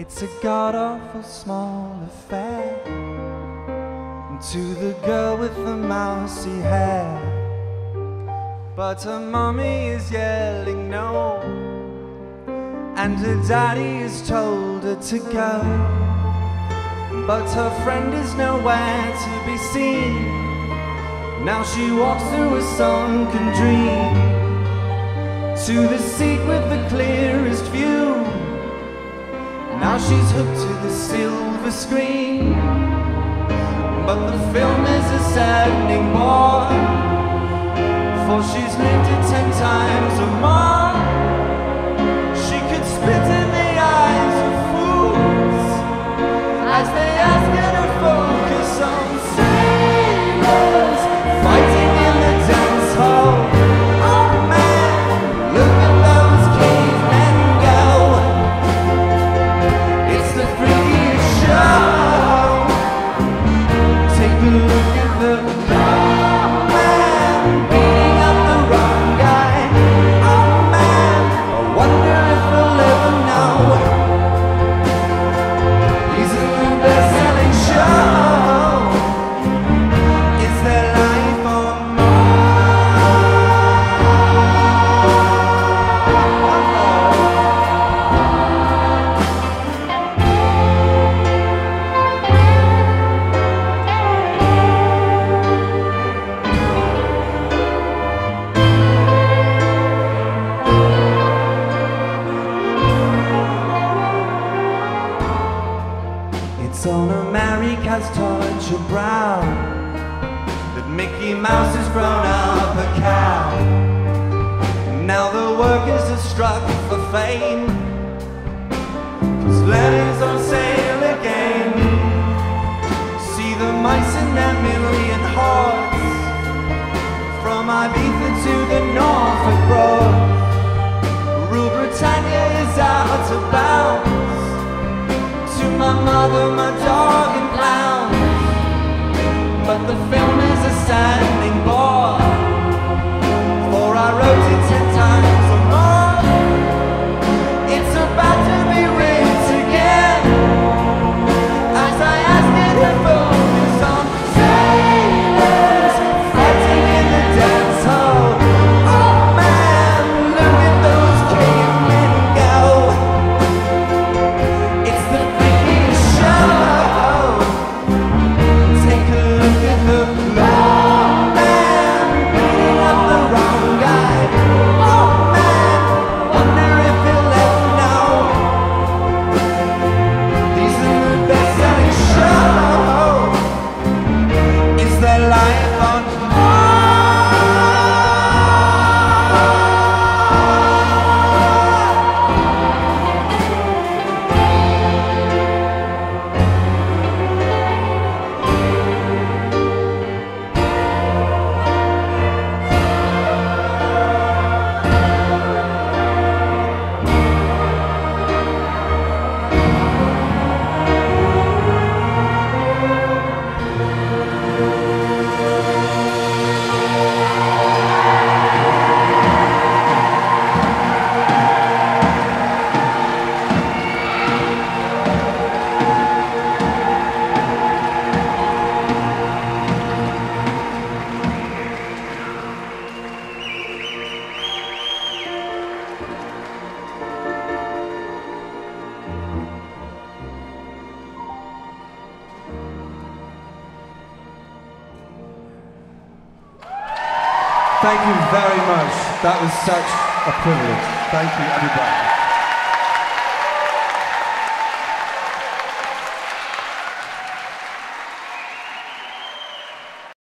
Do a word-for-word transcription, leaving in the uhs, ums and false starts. It's a god-awful small affair. And to the girl with the mousy hair, but her mommy is yelling no, and her daddy has told her to go, but her friend is nowhere to be seen. Now she walks through a sunken dream to the seat with the clearest view. Now she's hooked to the silver screen, but the film is a saddening bore, for she's lived it ten times or more. She could spit in the eyes of fools as they ask her to focus on sailors fighting in the dance hall. Thank you very much. That was such a privilege. Thank you, everybody.